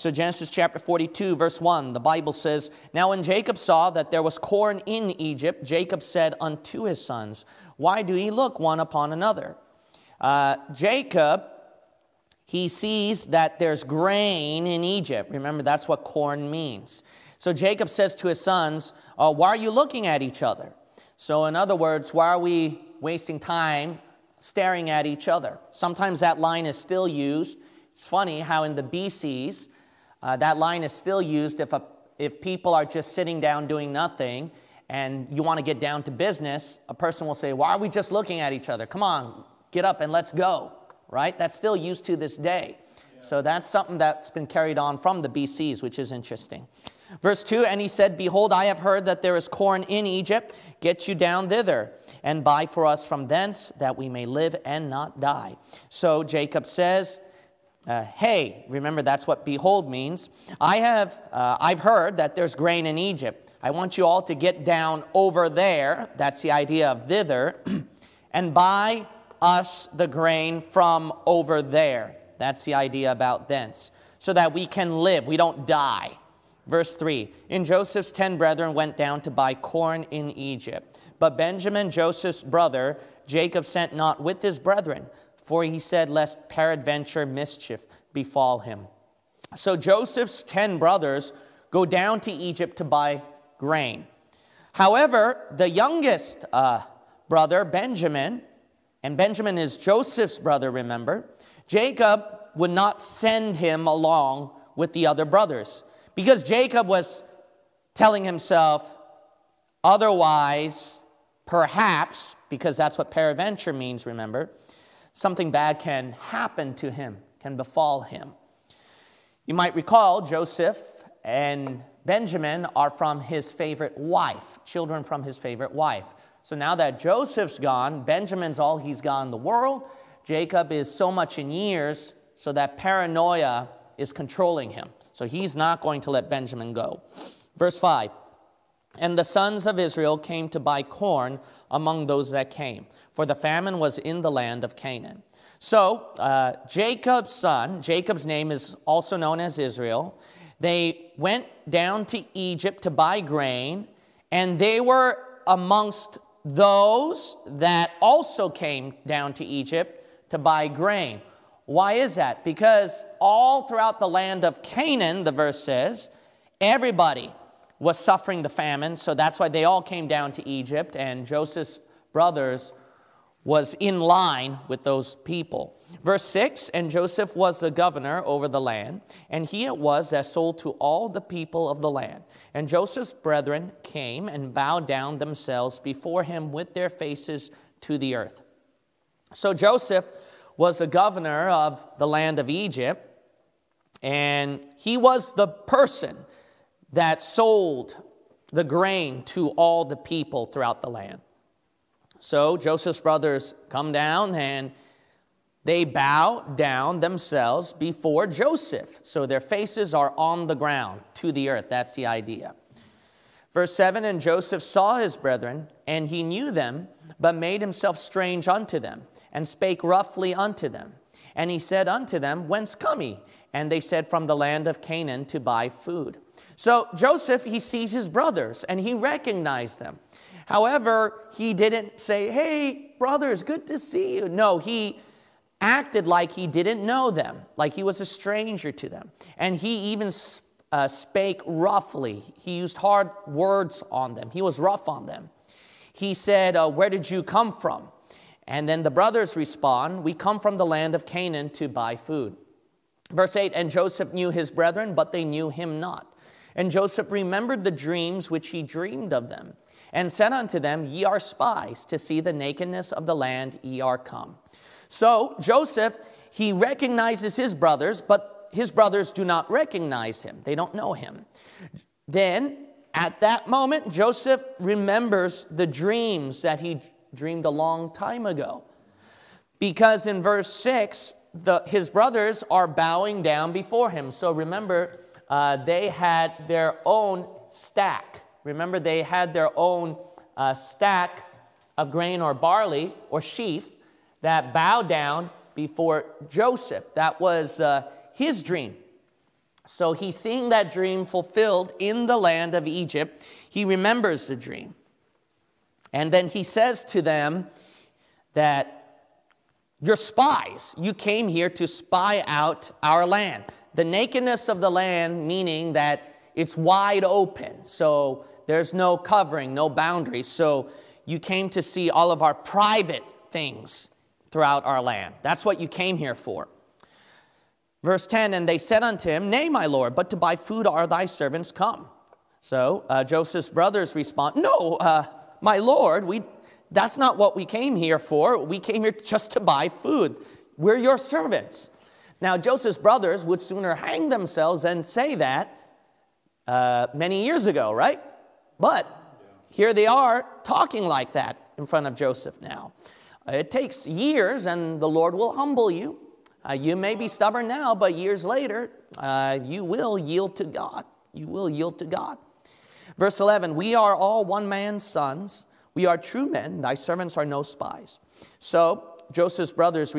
So Genesis chapter 42, verse 1, the Bible says, "Now when Jacob saw that there was corn in Egypt, Jacob said unto his sons, Why do ye look one upon another?" Jacob, he sees that there's grain in Egypt. Remember, that's what corn means. So Jacob says to his sons, "Why are you looking at each other?" So in other words, why are we wasting time staring at each other? Sometimes that line is still used. It's funny how in the BCs, that line is still used if people are just sitting down doing nothing and you want to get down to business, a person will say, "Why are we just looking at each other? Come on, get up and let's go," right? That's still used to this day. Yeah. So that's something that's been carried on from the BCs, which is interesting. Verse 2, "And he said, Behold, I have heard that there is corn in Egypt. Get you down thither, and buy for us from thence, that we may live and not die." So Jacob says, "Hey," remember that's what behold means, I've heard that there's grain in Egypt. I want you all to get down over there," that's the idea of thither, "and buy us the grain from over there," that's the idea about thence, "so that we can live," we don't die. Verse 3, "And Joseph's 10 brethren went down to buy corn in Egypt. But Benjamin, Joseph's brother, Jacob sent not with his brethren, for he said, Lest peradventure mischief befall him." So Joseph's 10 brothers go down to Egypt to buy grain. However, the youngest brother, Benjamin, and Benjamin is Joseph's brother, remember, Jacob would not send him along with the other brothers, because Jacob was telling himself, otherwise, perhaps, because that's what peradventure means, remember, something bad can happen to him, can befall him. You might recall Joseph and Benjamin are from his favorite wife, children from his favorite wife. So now that Joseph's gone, Benjamin's all he's got in the world, Jacob is so much in years, so that paranoia is controlling him. So he's not going to let Benjamin go. Verse 5, "And the sons of Israel came to buy corn among those that came, for the famine was in the land of Canaan." So Jacob's son, Jacob's name is also known as Israel, they went down to Egypt to buy grain, and they were amongst those that also came down to Egypt to buy grain. Why is that? Because all throughout the land of Canaan, the verse says, everybody was suffering the famine, so that's why they all came down to Egypt, and Joseph's brothers was in line with those people. Verse 6, "And Joseph was the governor over the land, and he it was that sold to all the people of the land. And Joseph's brethren came and bowed down themselves before him with their faces to the earth." So Joseph was the governor of the land of Egypt, and he was the person that sold the grain to all the people throughout the land. So Joseph's brothers come down, and they bow down themselves before Joseph. So their faces are on the ground, to the earth. That's the idea. Verse 7, "And Joseph saw his brethren, and he knew them, but made himself strange unto them, and spake roughly unto them. And he said unto them, Whence come ye? And they said, From the land of Canaan to buy food." So Joseph, he sees his brothers, and he recognized them. However, he didn't say, "Hey, brothers, good to see you." No, he acted like he didn't know them, like he was a stranger to them. And he even spake roughly. He used hard words on them. He was rough on them. He said, "Where did you come from?" And then the brothers respond, "We come from the land of Canaan to buy food." Verse 8, "And Joseph knew his brethren, but they knew him not. And Joseph remembered the dreams which he dreamed of them, and said unto them, Ye are spies, to see the nakedness of the land ye are come." So Joseph, he recognizes his brothers, but his brothers do not recognize him. They don't know him. Then, at that moment, Joseph remembers the dreams that he dreamed a long time ago. Because in verse 6, his brothers are bowing down before him. So remember, they had their own stack. Remember, they had their own stack of grain or barley or sheaf that bowed down before Joseph. That was his dream. So he's seeing that dream fulfilled in the land of Egypt. He remembers the dream. And then he says to them that you're spies. You came here to spy out our land. The nakedness of the land, meaning that it's wide open. So there's no covering, no boundaries. So you came to see all of our private things throughout our land. That's what you came here for. Verse 10, and they said unto him, Nay, my lord, but to buy food are thy servants come. So Joseph's brothers respond, No, my lord, that's not what we came here for. We came here just to buy food. We're your servants. Now, Joseph's brothers would sooner hang themselves than say that many years ago, right? But here they are talking like that in front of Joseph now. It takes years, and the Lord will humble you. You may be stubborn now, but years later, you will yield to God. You will yield to God. Verse 11, we are all one man's sons. We are true men. Thy servants are no spies. So Joseph's brothers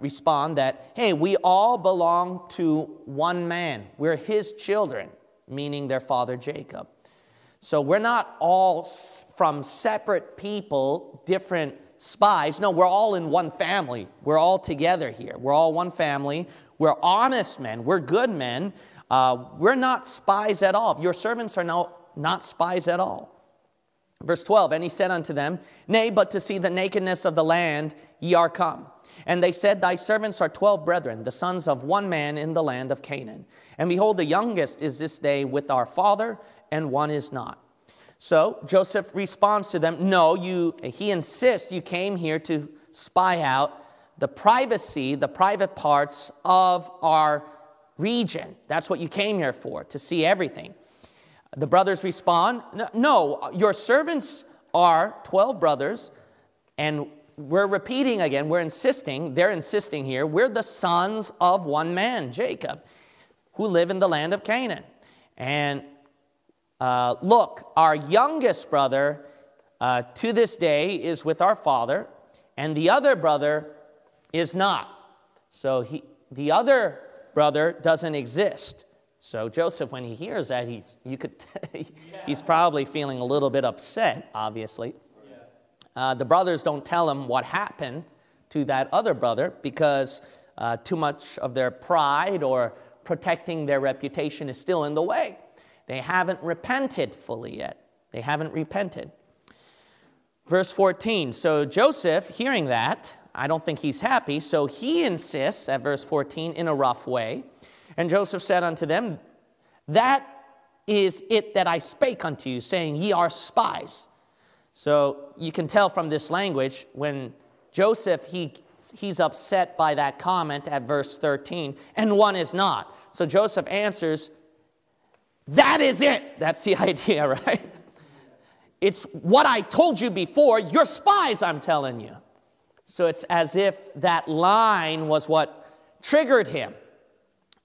respond that, hey, we all belong to one man. We're his children, meaning their father Jacob. So we're not all from separate people, different spies. No, we're all in one family. We're all together here. We're all one family. We're honest men. We're good men. We're not spies at all. Your servants are not spies at all. Verse 12, and he said unto them, Nay, but to see the nakedness of the land ye are come. And they said, Thy servants are 12 brethren, the sons of one man in the land of Canaan. And behold, the youngest is this day with our father, and one is not. So Joseph responds to them, No, he insists you came here to spy out the privacy, the private parts of our region. That's what you came here for, to see everything. The brothers respond, No, your servants are 12 brothers, and we're repeating again, we're insisting, they're insisting here, we're the sons of one man, Jacob, who live in the land of Canaan. And look, our youngest brother to this day is with our father, and the other brother is not. So the other brother doesn't exist. So Joseph, when he hears that, he's probably feeling a little bit upset, obviously. Yeah. The brothers don't tell him what happened to that other brother because too much of their pride or protecting their reputation is still in the way. They haven't repented fully yet. They haven't repented. Verse 14, so Joseph, hearing that, I don't think he's happy, so he insists at verse 14 in a rough way. And Joseph said unto them, That is it that I spake unto you, saying, Ye are spies. So you can tell from this language, when Joseph, he's upset by that comment at verse 13, and one is not. So Joseph answers, That is it. That's the idea, right? It's what I told you before. You're spies, I'm telling you. So it's as if that line was what triggered him.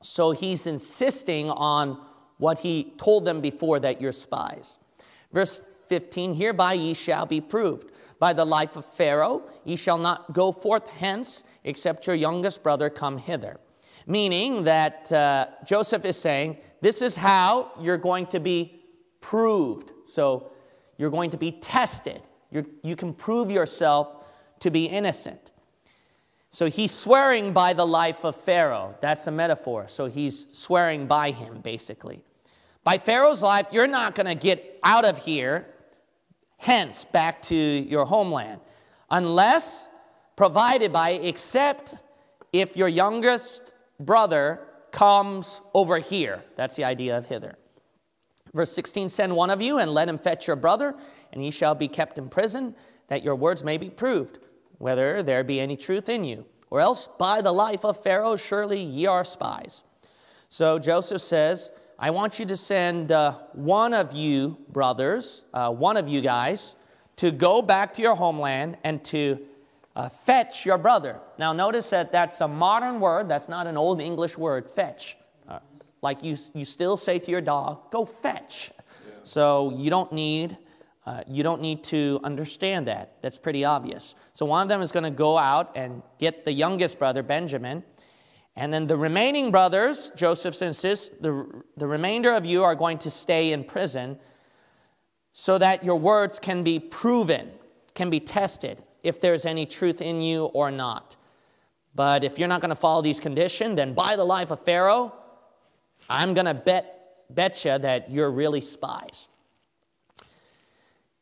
So he's insisting on what he told them before, that you're spies. Verse 15, Hereby ye shall be proved. By the life of Pharaoh, ye shall not go forth hence, except your youngest brother come hither. Meaning that Joseph is saying, this is how you're going to be proved. So you're going to be tested. You can prove yourself to be innocent. So he's swearing by the life of Pharaoh. That's a metaphor. So he's swearing by him, basically. By Pharaoh's life, you're not going to get out of here, hence back to your homeland, unless provided by, except if your youngest brother comes over here. That's the idea of hither. Verse 16, send one of you and let him fetch your brother, and he shall be kept in prison, that your words may be proved, whether there be any truth in you, or else by the life of Pharaoh, surely ye are spies. So Joseph says, I want you to send one of you brothers, one of you guys, to go back to your homeland and to fetch your brother. Now notice that that's a modern word. That's not an old English word, fetch. Like you still say to your dog, go fetch. Yeah. So you don't need to understand that. That's pretty obvious. So one of them is going to go out and get the youngest brother, Benjamin, And then the remaining brothers, Joseph insists, the remainder of you are going to stay in prison so that your words can be proven, can be tested, if there's any truth in you or not. But if you're not going to follow these conditions, then by the life of Pharaoh, I'm going to bet you that you're really spies.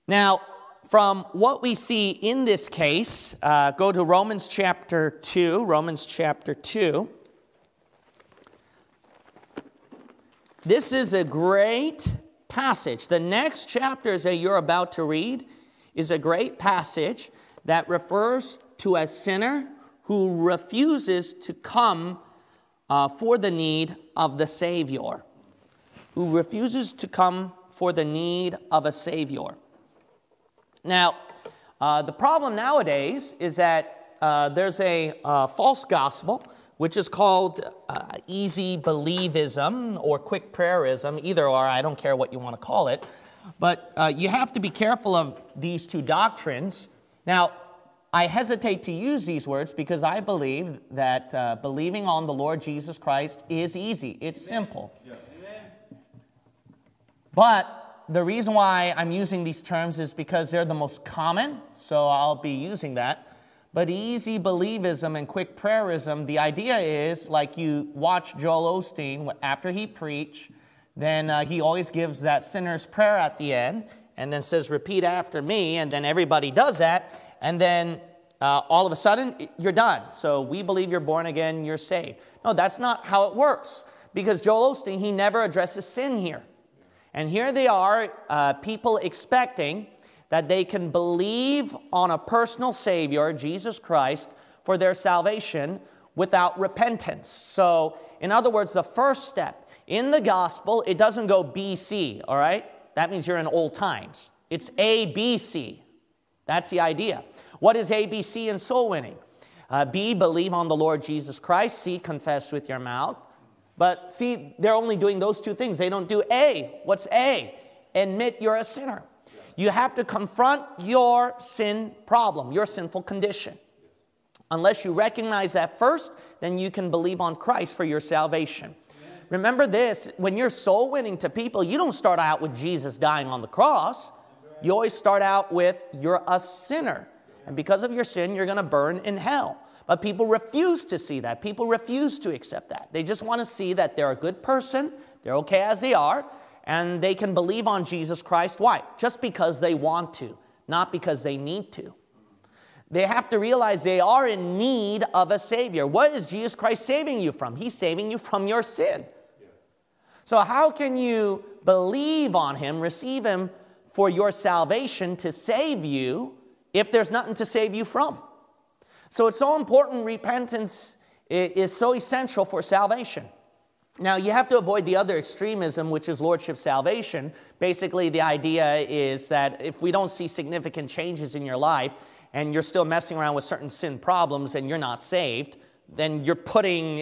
Now, from what we see in this case, go to Romans chapter 2, Romans chapter 2. This is a great passage. The next chapters that you're about to read is a great passage that refers to a sinner who refuses to come for the need of the Savior, who refuses to come for the need of a Savior. Now, the problem nowadays is that there's a false gospel, which is called easy believism or quick prayerism, either or, I don't care what you want to call it. But you have to be careful of these two doctrines. Now, I hesitate to use these words because I believe that believing on the Lord Jesus Christ is easy. It's simple. Yeah. But the reason why I'm using these terms is because they're the most common, so I'll be using that. But easy believism and quick prayerism, the idea is like you watch Joel Osteen after he preach, then he always gives that sinner's prayer at the end and then says, repeat after me, and then everybody does that, and then all of a sudden, you're done. So we believe you're born again, you're saved. No, that's not how it works, because Joel Osteen, he never addresses sin here. And here they are, people expecting that they can believe on a personal Savior, Jesus Christ, for their salvation without repentance. So, in other words, the first step in the gospel, it doesn't go B.C., all right? That means you're in old times. It's A.B.C. That's the idea. What is A.B.C. in soul winning? B, believe on the Lord Jesus Christ. C, confess with your mouth. But see, they're only doing those two things. They don't do A. What's A? Admit you're a sinner. You have to confront your sin problem, your sinful condition. Unless you recognize that first, then you can believe on Christ for your salvation. Amen. Remember this, when you're soul winning to people, you don't start out with Jesus dying on the cross. You always start out with you're a sinner. And because of your sin, you're going to burn in hell. But people refuse to see that. People refuse to accept that. They just want to see that they're a good person, they're okay as they are, and they can believe on Jesus Christ. Why? Just because they want to, not because they need to. They have to realize they are in need of a Savior. What is Jesus Christ saving you from? He's saving you from your sin. So how can you believe on Him, receive Him for your salvation to save you if there's nothing to save you from? So it's so important. Repentance is so essential for salvation. Now, you have to avoid the other extremism, which is lordship salvation. Basically, the idea is that if we don't see significant changes in your life and you're still messing around with certain sin problems and you're not saved, then you're putting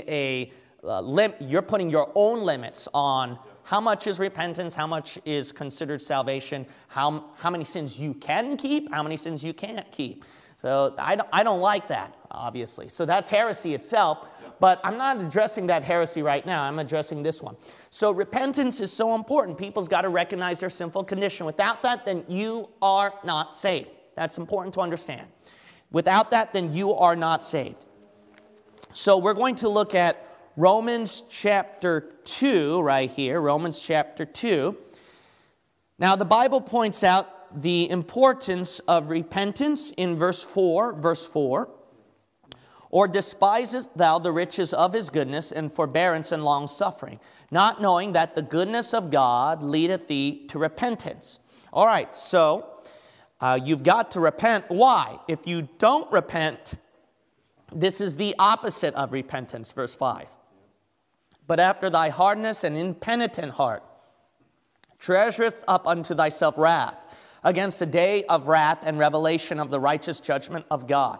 you're putting your own limits on how much is repentance, how much is considered salvation, how many sins you can keep, how many sins you can't keep. So I don't like that, obviously. So that's heresy itself, but I'm not addressing that heresy right now. I'm addressing this one. So repentance is so important. People's got to recognize their sinful condition. Without that, then you are not saved. That's important to understand. Without that, then you are not saved. So we're going to look at Romans chapter 2 right here, Romans chapter 2. Now, the Bible points out the importance of repentance in verse 4, or despisest thou the riches of his goodness and forbearance and long suffering, not knowing that the goodness of God leadeth thee to repentance. All right, so you've got to repent. Why? If you don't repent, this is the opposite of repentance, verse 5. But after thy hardness and impenitent heart, treasurest up unto thyself wrath, against the day of wrath and revelation of the righteous judgment of God.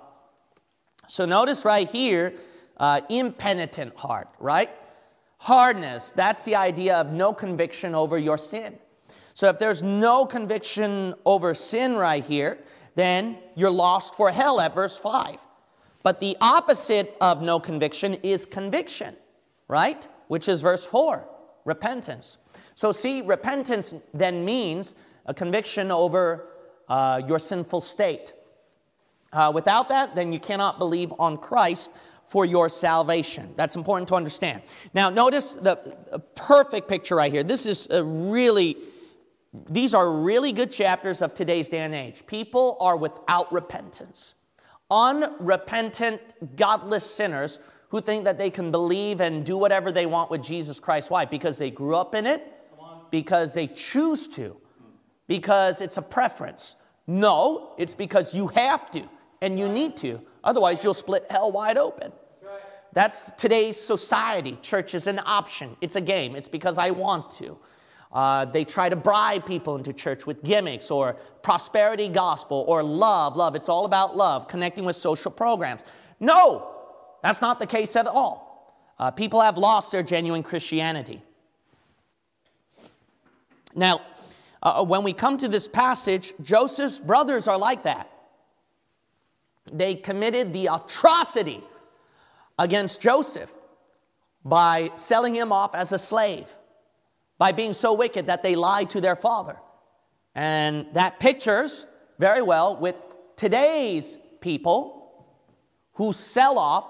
So notice right here, impenitent heart, right? Hardness, that's the idea of no conviction over your sin. So if there's no conviction over sin right here, then you're lost for hell at verse 5. But the opposite of no conviction is conviction, right? Which is verse 4, repentance. So see, repentance then means a conviction over your sinful state. Without that, then you cannot believe on Christ for your salvation. That's important to understand. Now, notice the perfect picture right here. This is a really, these are really good chapters of today's day and age. People are without repentance. Unrepentant, godless sinners who think that they can believe and do whatever they want with Jesus Christ. Why? Because they grew up in it, because they choose to, because it's a preference. No, it's because you have to and you need to. Otherwise, you'll split hell wide open. That's today's society. Church is an option. It's a game. It's because I want to. They try to bribe people into church with gimmicks or prosperity gospel or love. It's all about love, connecting with social programs. No, that's not the case at all. People have lost their genuine Christianity. Now, when we come to this passage, Joseph's brothers are like that. They committed the atrocity against Joseph by selling him off as a slave, by being so wicked that they lied to their father. And that pictures very well with today's people who sell off,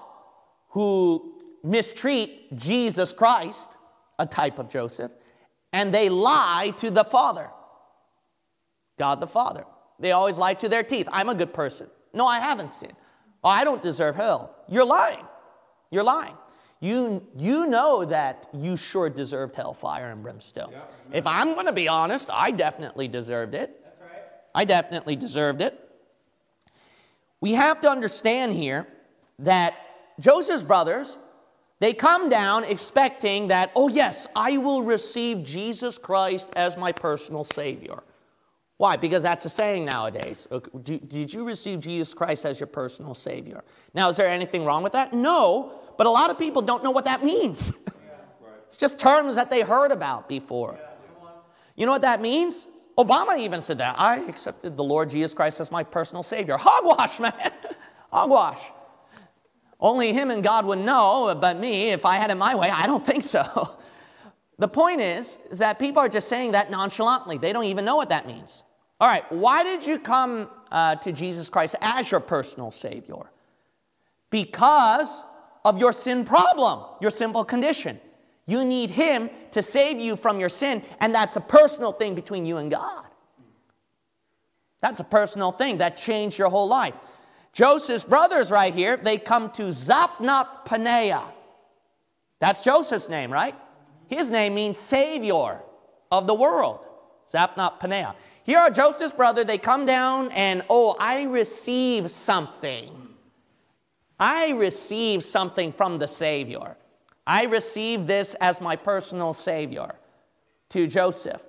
who mistreat Jesus Christ, a type of Joseph, and they lie to the Father, God the Father. They always lie to their teeth. I'm a good person. No, I haven't sinned. Oh, I don't deserve hell. You're lying. You're lying. You know that you sure deserved hellfire and brimstone. Yeah, if I'm going to be honest, I definitely deserved it. That's right. I definitely deserved it. We have to understand here that Joseph's brothers, they come down expecting that, oh yes, I will receive Jesus Christ as my personal Savior. Why? Because that's a saying nowadays. Did you receive Jesus Christ as your personal Savior? Now, is there anything wrong with that? No. But a lot of people don't know what that means. Yeah, right. It's just terms that they heard about before. Yeah, you know what that means? Obama even said that. I accepted the Lord Jesus Christ as my personal Savior. Hogwash, man. Hogwash. Only him and God would know, but me, if I had it my way, I don't think so. The point is that people are just saying that nonchalantly. They don't even know what that means. All right, why did you come to Jesus Christ as your personal Savior? Because of your sin problem, your sinful condition. You need him to save you from your sin, and that's a personal thing between you and God. That's a personal thing that changed your whole life. Joseph's brothers right here, they come to Zaphnath-Paneah. That's Joseph's name, right? His name means Savior of the world, Zaphnath-Paneah. Here are Joseph's brothers, they come down and, oh, I receive something. I receive something from the Savior. I receive this as my personal Savior to Joseph.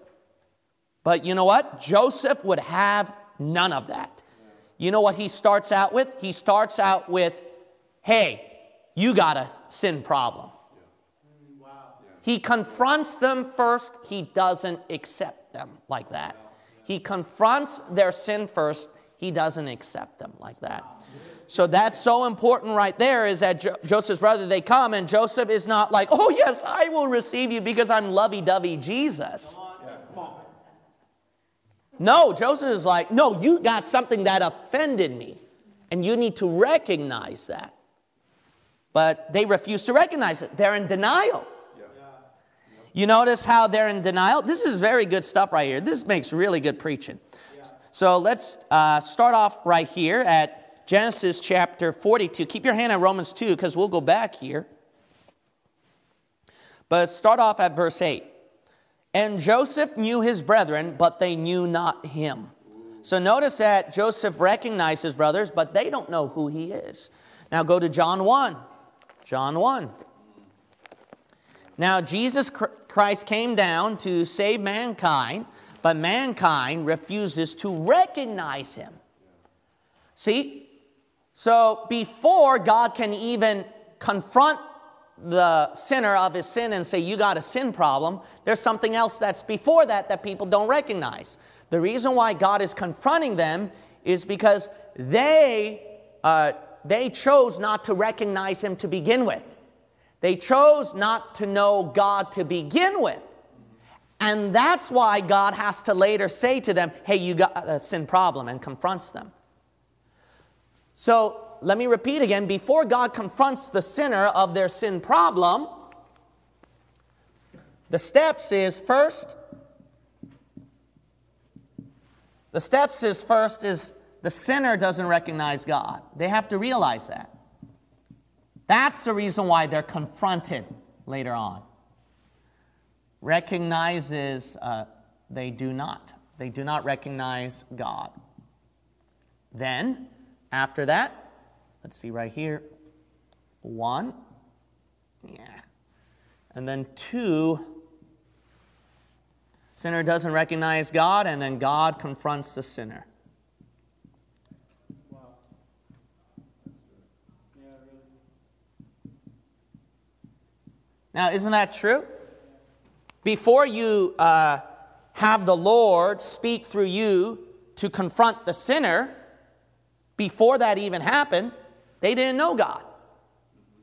But you know what? Joseph would have none of that. You know what he starts out with? He starts out with, hey, you got a sin problem. Yeah. Wow. Yeah. He confronts them first. He doesn't accept them like that. Yeah. Yeah. He confronts their sin first. He doesn't accept them like that. Wow. So that's so important right there, is that Joseph's brother, they come, and Joseph is not like, oh, yes, I will receive you because I'm lovey-dovey Jesus. Come on. Yeah, come on. No, Joseph is like, no, you got something that offended me, and you need to recognize that. But they refuse to recognize it. They're in denial. Yeah. Yeah. You notice how they're in denial? This is very good stuff right here. This makes really good preaching. Yeah. So let's start off right here at Genesis chapter 42. Keep your hand on Romans 2 because we'll go back here. But start off at verse 8. And Joseph knew his brethren, but they knew not him. So notice that Joseph recognized his brothers, but they don't know who he is. Now go to John 1. John 1. Now Jesus Christ came down to save mankind, but mankind refuses to recognize him. See? So before God can even confront the sinner of his sin and say, you got a sin problem, there's something else that's before that that people don't recognize. The reason why God is confronting them is because they chose not to recognize him to begin with. They chose not to know God to begin with. And that's why God has to later say to them, hey, you got a sin problem, and confronts them. So let me repeat again, before God confronts the sinner of their sin problem, the steps is first, the sinner doesn't recognize God. They have to realize that. That's the reason why they're confronted later on. Recognizes, they do not. They do not recognize God. Then, after that, let's see right here. 1. Yeah. And then 2. Sinner doesn't recognize God, and then God confronts the sinner. Wow. Yeah, really. Now, isn't that true? Before you have the Lord speak through you to confront the sinner, before that even happened, they didn't know God.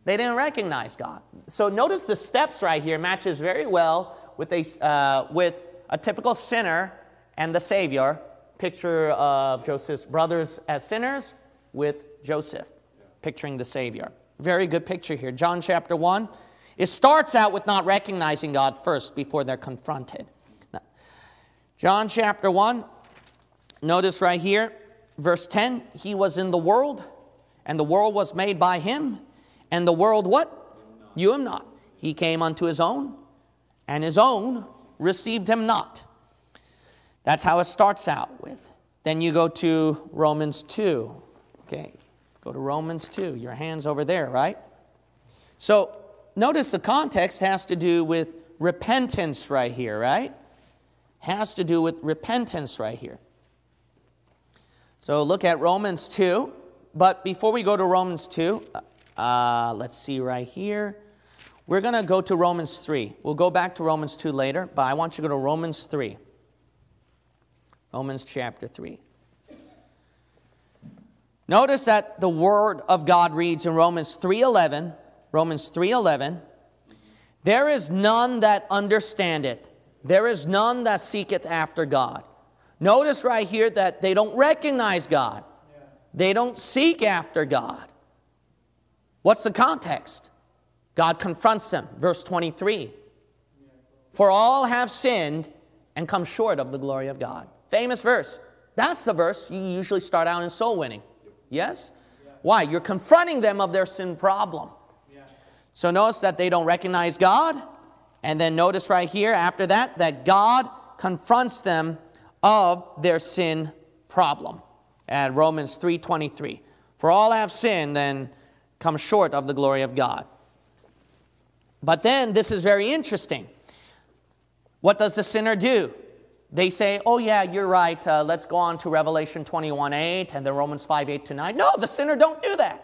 They didn't recognize God. So notice the steps right here matches very well with a typical sinner and the Savior. Picture of Joseph's brothers as sinners with Joseph, picturing the Savior. Very good picture here. John chapter 1. It starts out with not recognizing God first before they're confronted. Now, John chapter 1, notice right here, verse 10, he was in the world, and the world was made by him, and the world what? Knew him not. He came unto his own, and his own received him not. That's how it starts out with. Then you go to Romans 2. Okay, go to Romans 2. Your hand's over there, right? So notice the context has to do with repentance right here, right? Has to do with repentance right here. So look at Romans 2. But before we go to Romans 2, let's see right here. We're going to go to Romans 3. We'll go back to Romans 2 later, but I want you to go to Romans 3. Romans chapter 3. Notice that the Word of God reads in Romans 3:11. Romans 3:11, there is none that understandeth, there is none that seeketh after God. Notice right here that they don't recognize God. They don't seek after God. What's the context? God confronts them. Verse 23, for all have sinned and come short of the glory of God. Famous verse. That's the verse you usually start out in soul winning. Yes? Why? You're confronting them of their sin problem. So notice that they don't recognize God. And then notice right here after that, that God confronts them of their sin problem. At Romans 3:23. For all have sinned and come short of the glory of God. But then this is very interesting. What does the sinner do? They say, oh yeah, you're right. Let's go on to Revelation 21:8 and then Romans 5:8-9. No, the sinner don't do that.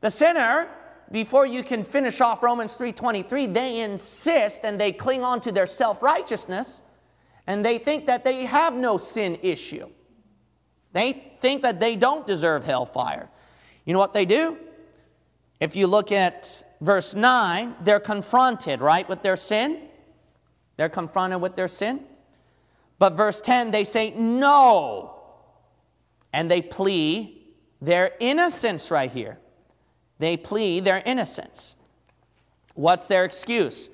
The sinner, before you can finish off Romans 3:23, they insist and they cling on to their self-righteousness, and they think that they have no sin issue. They think that they don't deserve hellfire. You know what they do? If you look at verse 9, they're confronted, right, with their sin. They're confronted with their sin. But verse 10, they say no. And they plead their innocence right here. They plead their innocence. What's their excuse?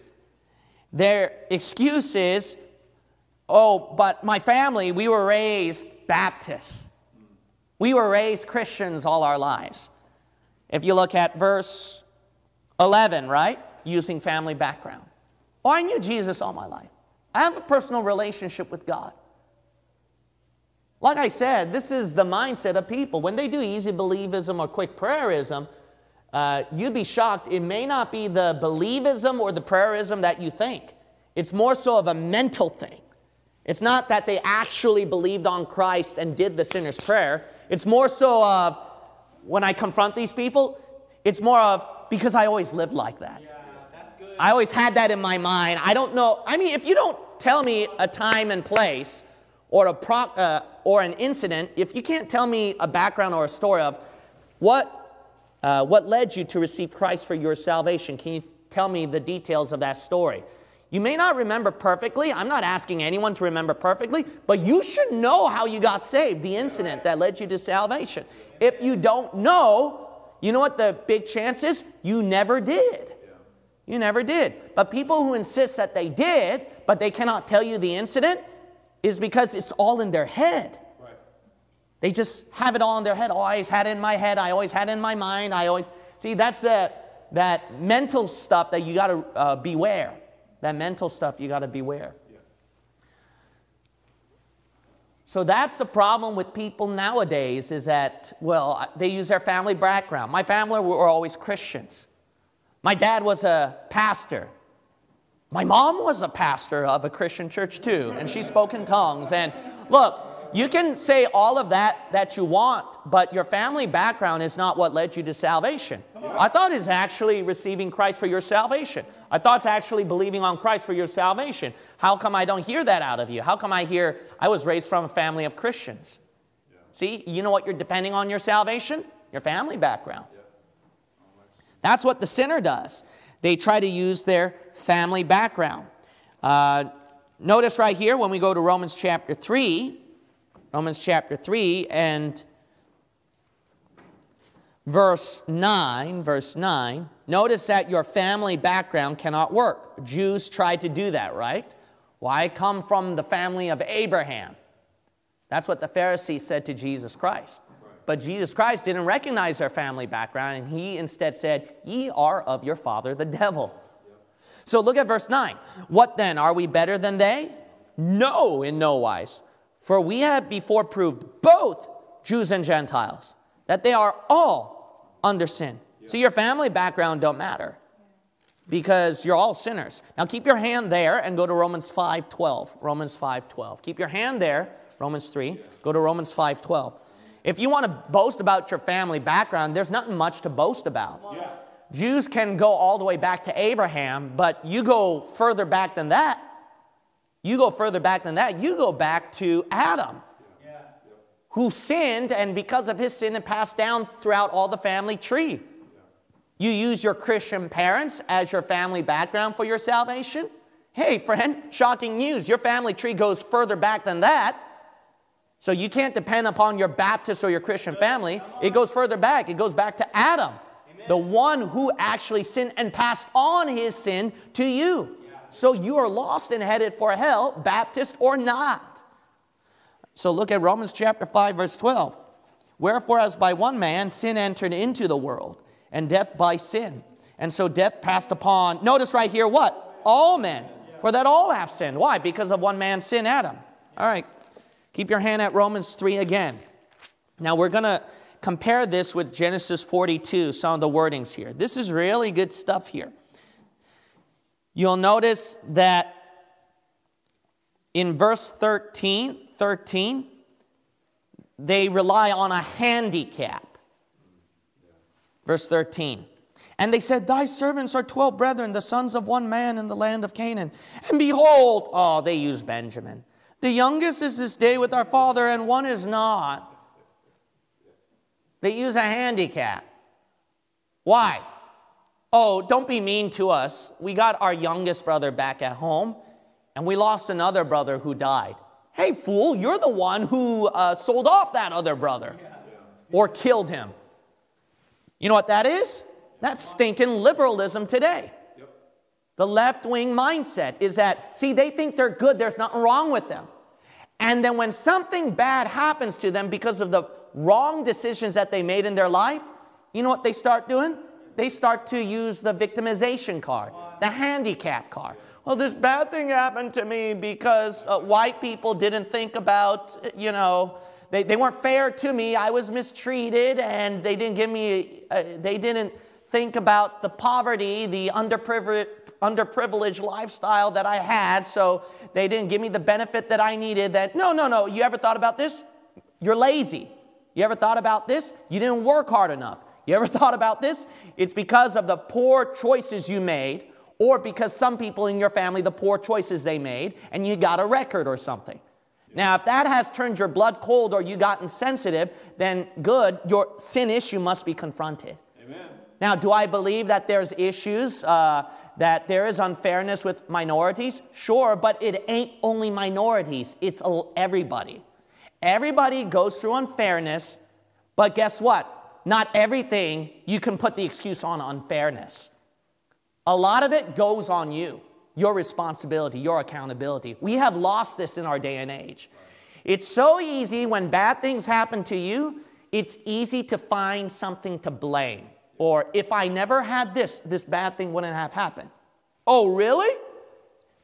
Their excuse is, oh, but my family, we were raised Baptists. We were raised Christians all our lives. If you look at verse 11, right? Using family background. Oh, I knew Jesus all my life. I have a personal relationship with God. Like I said, this is the mindset of people. When they do easy believism or quick prayerism, you'd be shocked. It may not be the believism or the prayerism that you think. It's more so of a mental thing. It's not that they actually believed on Christ and did the sinner's prayer. It's more so of, when I confront these people, it's more of, because I always lived like that. Yeah, that's good. I always had that in my mind. I don't know. I mean, if you don't tell me a time and place or an incident, if you can't tell me a background or a story of what What led you to receive Christ for your salvation? Can you tell me the details of that story? You may not remember perfectly. I'm not asking anyone to remember perfectly, but you should know how you got saved, the incident that led you to salvation. If you don't know, you know what the big chance is? You never did. You never did. But people who insist that they did, but they cannot tell you the incident, is because it's all in their head. Right. They just have it all in their head. Oh, I always had it in my head. I always had it in my mind. I always... See, that's that mental stuff that you got to beware. That mental stuff you got to beware. Yeah. So that's the problem with people nowadays is that, well, they use their family background. My family were always Christians. My dad was a pastor. My mom was a pastor of a Christian church too, and she spoke in tongues. And look, you can say all of that you want, but your family background is not what led you to salvation. I thought it's actually receiving Christ for your salvation. I thought it's actually believing on Christ for your salvation. How come I don't hear that out of you? How come I hear I was raised from a family of Christians? Yeah. See, you know what you're depending on your salvation? Your family background. Yeah. That's what the sinner does. They try to use their family background. Notice right here when we go to Romans chapter 3, Romans chapter 3 and verse 9, notice that your family background cannot work. Jews tried to do that, right? Well, I come from the family of Abraham. That's what the Pharisees said to Jesus Christ. But Jesus Christ didn't recognize their family background, and he instead said, ye are of your father the devil. Yep. So look at verse 9. What then? Are we better than they? No, in no wise. For we have before proved both Jews and Gentiles, that they are all under sin. Yep. So your family background don't matter, because you're all sinners. Now keep your hand there and go to Romans 5:12. Romans 5:12. Keep your hand there, Romans 3. Yeah. Go to Romans 5:12. If you want to boast about your family background, there's nothing much to boast about. Yeah. Jews can go all the way back to Abraham, but you go further back than that. You go further back than that. You go back to Adam, yeah, who sinned, and because of his sin, it passed down throughout all the family tree. Yeah. You use your Christian parents as your family background for your salvation. Hey, friend, shocking news. Your family tree goes further back than that. So you can't depend upon your Baptist or your Christian family. It goes further back. It goes back to Adam, Amen. The one who actually sinned and passed on his sin to you. Yeah. So you are lost and headed for hell, Baptist or not. So look at Romans chapter 5, verse 12. Wherefore, as by one man, sin entered into the world, and death by sin. And so death passed upon, notice right here what? All men, for that all have sinned. Why? Because of one man's sin, Adam. All right. Keep your hand at Romans 3 again. Now we're going to compare this with Genesis 42, some of the wordings here. This is really good stuff here. You'll notice that in verse 13, they rely on a handicap. Verse 13. And they said, thy servants are 12 brethren, the sons of one man in the land of Canaan. And behold, oh, they use Benjamin. The youngest is this day with our father, and one is not. They use a handicap. Why? Oh, don't be mean to us. We got our youngest brother back at home, and we lost another brother who died. Hey, fool, you're the one who sold off that other brother or killed him. You know what that is? That's stinking liberalism today. The left-wing mindset is that, see, they think they're good. There's nothing wrong with them. And then when something bad happens to them because of the wrong decisions that they made in their life, you know what they start doing? They start to use the victimization card, the handicap card. Well, this bad thing happened to me because white people didn't think about, you know, they weren't fair to me. I was mistreated, and they didn't give me, they didn't think about the poverty, the underprivileged lifestyle that I had, so they didn't give me the benefit that I needed. That no, you ever thought about this? You're lazy. You ever thought about this? You didn't work hard enough. You ever thought about this? It's because of the poor choices you made, or because some people in your family, the poor choices they made, and you got a record or something. Now, if that has turned your blood cold or you got insensitive, then good, your sin issue must be confronted. Now, do I believe that there's issues, that there is unfairness with minorities? Sure, but it ain't only minorities. It's everybody. Everybody goes through unfairness, but guess what? Not everything you can put the excuse on unfairness. A lot of it goes on you, your responsibility, your accountability. We have lost this in our day and age. It's so easy when bad things happen to you, it's easy to find something to blame. Or if I never had this, this bad thing wouldn't have happened. Oh, really?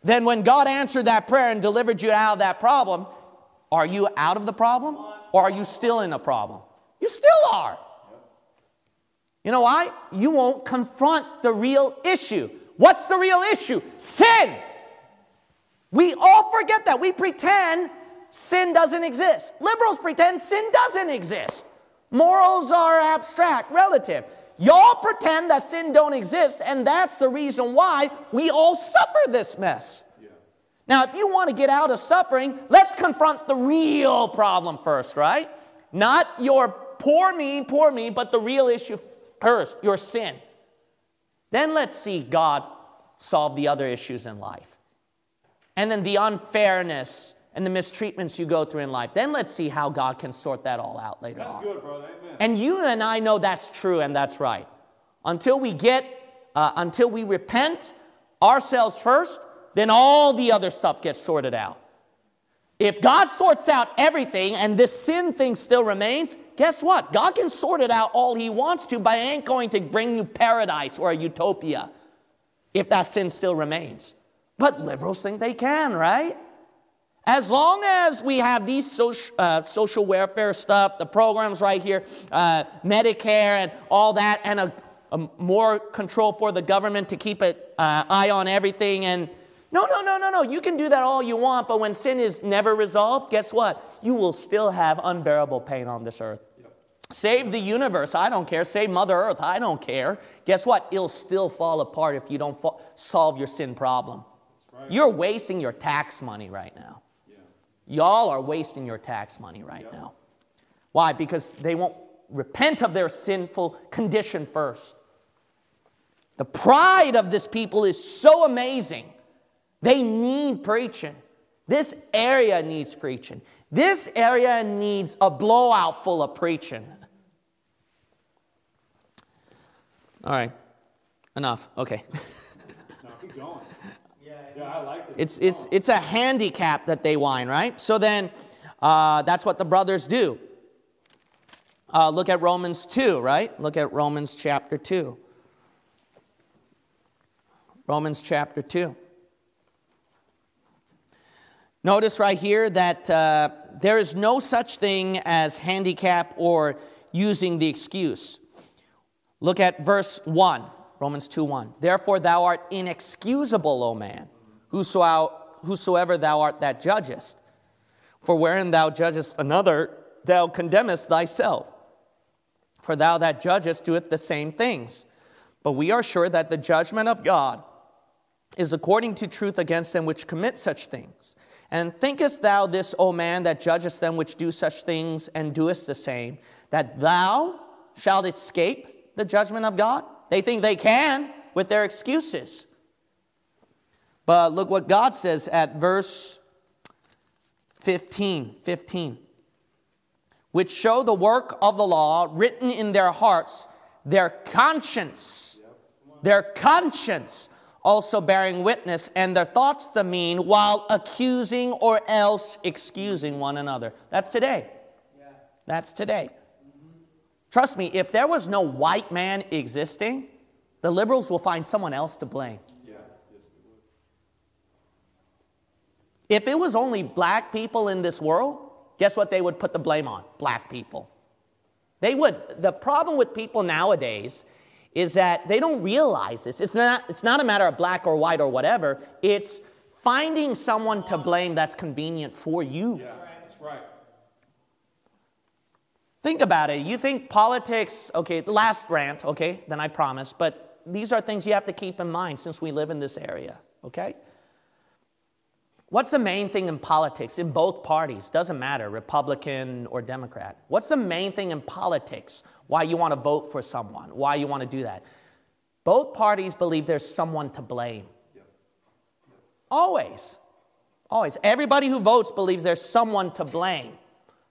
Then when God answered that prayer and delivered you out of that problem, are you out of the problem? Or are you still in a problem? You still are. You know why? You won't confront the real issue. What's the real issue? Sin. We all forget that. We pretend sin doesn't exist. Liberals pretend sin doesn't exist. Morals are abstract, relative. Y'all pretend that sin don't exist, and that's the reason why we all suffer this mess. Yeah. Now, if you want to get out of suffering, let's confront the real problem first, right? Not your poor me, but the real issue first, your sin. Then let's see God solve the other issues in life. And then the unfairness and the mistreatments you go through in life. Then let's see how God can sort that all out later on. That's good, brother. Amen. And you and I know that's true and that's right. Until we get, until we repent ourselves first, then all the other stuff gets sorted out. If God sorts out everything and this sin thing still remains, guess what? God can sort it out all he wants to, but it ain't going to bring you paradise or a utopia if that sin still remains. But liberals think they can, right? As long as we have these social welfare stuff, the programs right here, Medicare and all that, and a more control for the government to keep an eye on everything. And no. You can do that all you want, but when sin is never resolved, guess what? You will still have unbearable pain on this earth. Yep. Save the universe. I don't care. Save Mother Earth. I don't care. Guess what? It'll still fall apart if you don't solve your sin problem. Right. You're wasting your tax money right now. Y'all are wasting your tax money right now. Why? Because they won't repent of their sinful condition first. The pride of this people is so amazing. They need preaching. This area needs preaching. This area needs a blowout full of preaching. All right. Enough. Okay. No, keep going. Yeah, I like this. It's a handicap that they whine, right? So then that's what the brothers do. Look at Romans 2, right? Look at Romans chapter 2. Romans chapter 2. Notice right here that there is no such thing as handicap or using the excuse. Look at verse 1. Romans 2:1. Therefore thou art inexcusable, O man, whosoever thou art that judgest. For wherein thou judgest another, thou condemnest thyself. For thou that judgest doeth the same things. But we are sure that the judgment of God is according to truth against them which commit such things. And thinkest thou this, O man, that judgest them which do such things and doest the same, that thou shalt escape the judgment of God? They think they can with their excuses. But look what God says at verse 15, which show the work of the law written in their hearts, their conscience also bearing witness, and their thoughts the mean, while accusing or else excusing one another. That's today. That's today. Trust me, if there was no white man existing, the liberals will find someone else to blame. Yeah, yes, they would. If it was only black people in this world, guess what they would put the blame on? Black people. They would. The problem with people nowadays is that they don't realize this. It's not a matter of black or white or whatever. It's finding someone to blame that's convenient for you. Yeah, that's right. Think about it. You think politics, okay, last rant, okay, then I promise, but these are things you have to keep in mind since we live in this area, okay? What's the main thing in politics, in both parties? Doesn't matter, Republican or Democrat. What's the main thing in politics? Why you want to vote for someone? Why you want to do that? Both parties believe there's someone to blame. Always. Always. Everybody who votes believes there's someone to blame.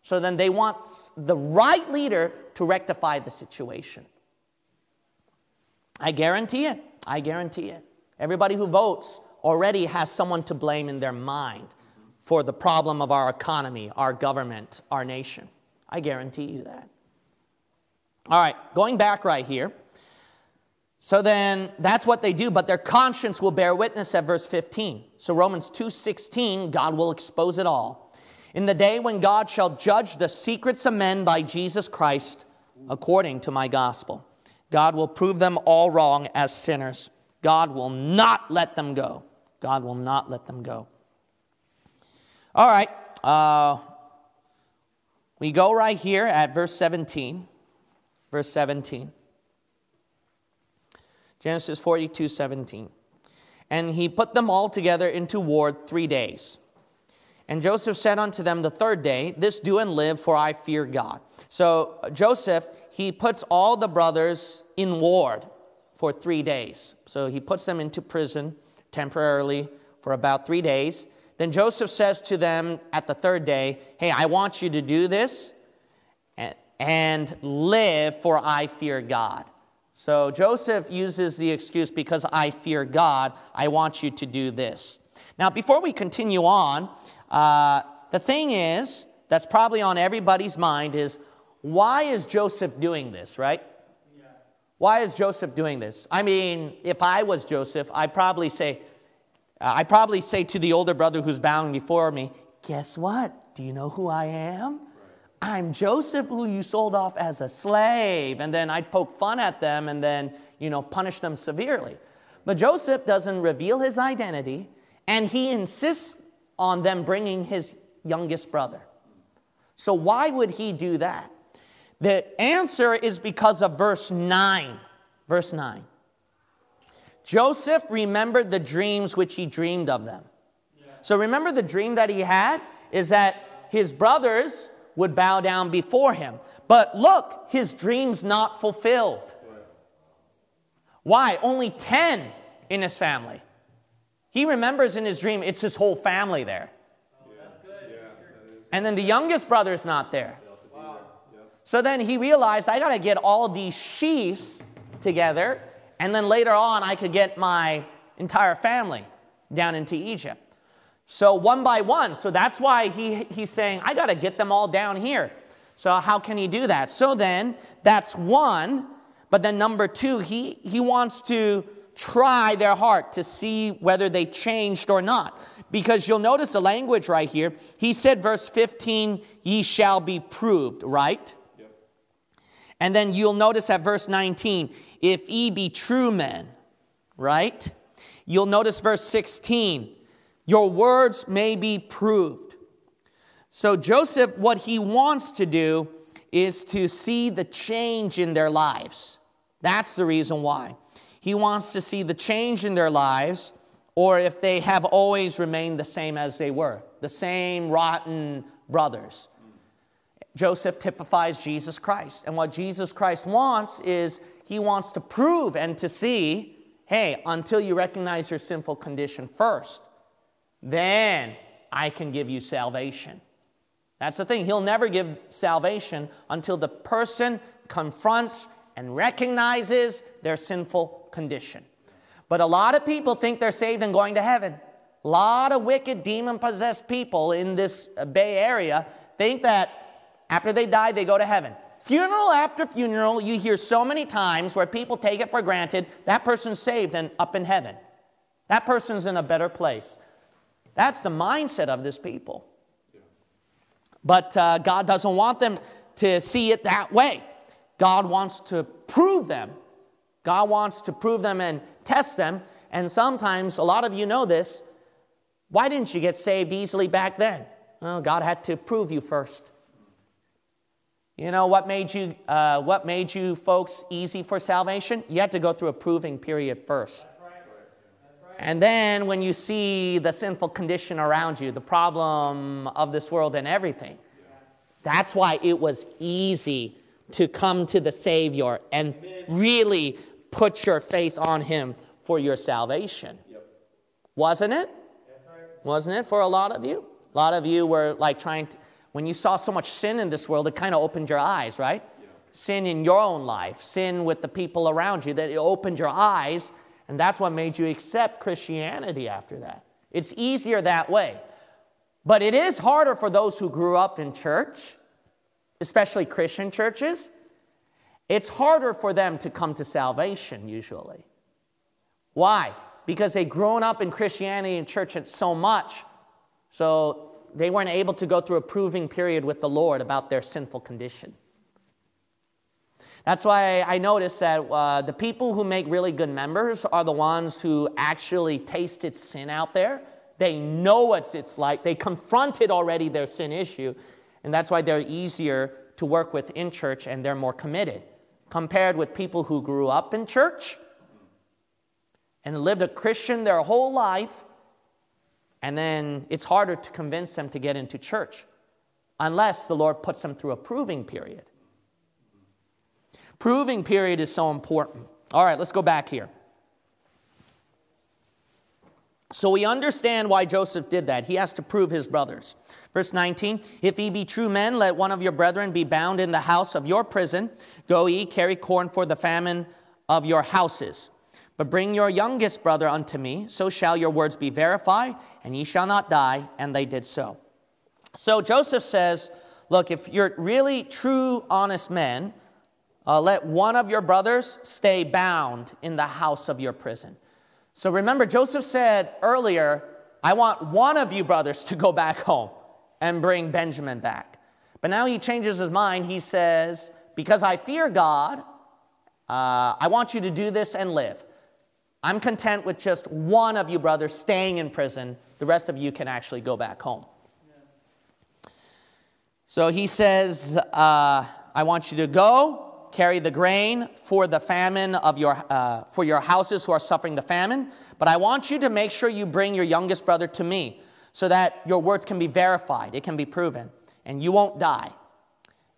So then they want the right leader to rectify the situation. I guarantee it. I guarantee it. Everybody who votes already has someone to blame in their mind for the problem of our economy, our government, our nation. I guarantee you that. All right, going back right here. So then that's what they do, but their conscience will bear witness at verse 15. So Romans 2:16, God will expose it all. In the day when God shall judge the secrets of men by Jesus Christ according to my gospel. God will prove them all wrong as sinners. God will not let them go. God will not let them go. All right. We go right here at verse 17. Verse 17. Genesis 42:17. And he put them all together into ward 3 days. And Joseph said unto them the third day, this do and live, for I fear God. So Joseph, he puts all the brothers in ward for 3 days. So he puts them into prison temporarily for about 3 days. Then Joseph says to them at the third day, hey, I want you to do this and live, for I fear God. So Joseph uses the excuse, because I fear God, I want you to do this. Now, before we continue on, the thing is, that's probably on everybody's mind is, why is Joseph doing this, right? Why is Joseph doing this? I mean, if I was Joseph, I'd probably say to the older brother who's bowing before me, guess what? Do you know who I am? Right. I'm Joseph, who you sold off as a slave. And then I'd poke fun at them and then, you know, punish them severely. But Joseph doesn't reveal his identity, and he insists on them bringing his youngest brother. So why would he do that? The answer is because of verse 9. Verse 9. Joseph remembered the dreams which he dreamed of them. Yeah. So remember, the dream that he had is that his brothers would bow down before him. But look, his dream's not fulfilled. Right. Why? Only 10 in his family. He remembers in his dream, it's his whole family there. Oh, that's good. Yeah, that is. And then the youngest brother's not there. So then he realized, I got to get all these sheaves together, and then later on I could get my entire family down into Egypt. So one by one. So that's why he's saying, I got to get them all down here. So how can he do that? So then that's one. But then number two, he wants to try their heart to see whether they changed or not. Because you'll notice the language right here. He said, verse 15, ye shall be proved, right? And then you'll notice at verse 19, if ye be true men, right? You'll notice verse 16, your words may be proved. So Joseph, what he wants to do is to see the change in their lives. That's the reason why. He wants to see the change in their lives, or if they have always remained the same as they were, the same rotten brothers. Joseph typifies Jesus Christ. And what Jesus Christ wants is, he wants to prove and to see, hey, until you recognize your sinful condition first, then I can give you salvation. That's the thing. He'll never give salvation until the person confronts and recognizes their sinful condition. But a lot of people think they're saved and going to heaven. A lot of wicked, demon-possessed people in this Bay Area think that after they die, they go to heaven. Funeral after funeral, you hear so many times where people take it for granted, that person's saved and up in heaven. That person's in a better place. That's the mindset of this people. But God doesn't want them to see it that way. God wants to prove them. God wants to prove them and test them. And sometimes, a lot of you know this, why didn't you get saved easily back then? Well, God had to prove you first. You know what made you folks easy for salvation? You had to go through a proving period first. That's right. That's right. And then when you see the sinful condition around you, the problem of this world and everything, that's why it was easy to come to the Savior and really put your faith on him for your salvation. Yep. Wasn't it? That's right. Wasn't it for a lot of you? A lot of you were like trying to, when you saw so much sin in this world, it kind of opened your eyes, right? Yeah. Sin in your own life, sin with the people around you, that it opened your eyes, and that's what made you accept Christianity after that. It's easier that way. But it is harder for those who grew up in church, especially Christian churches. It's harder for them to come to salvation usually. Why? Because they've grown up in Christianity and church so much, so they weren't able to go through a proving period with the Lord about their sinful condition. That's why I noticed that the people who make really good members are the ones who actually tasted sin out there. They know what it's like. They confronted already their sin issue, and that's why they're easier to work with in church, and they're more committed, compared with people who grew up in church and lived a Christian their whole life, and then it's harder to convince them to get into church unless the Lord puts them through a proving period. Proving period is so important. All right, let's go back here. So we understand why Joseph did that. He has to prove his brothers. Verse 19, if ye be true men, let one of your brethren be bound in the house of your prison. Go ye, carry corn for the famine of your houses. But bring your youngest brother unto me, so shall your words be verified, and ye shall not die. And they did so. So Joseph says, look, if you're really true, honest men, let one of your brothers stay bound in the house of your prison. So remember, Joseph said earlier, I want one of you brothers to go back home and bring Benjamin back. But now he changes his mind. He says, because I fear God, I want you to do this and live. I'm content with just one of you brothers staying in prison. The rest of you can actually go back home. Yeah. So he says, I want you to go. Carry the grain for the famine of your houses who are suffering the famine. But I want you to make sure you bring your youngest brother to me so that your words can be verified. It can be proven. And you won't die.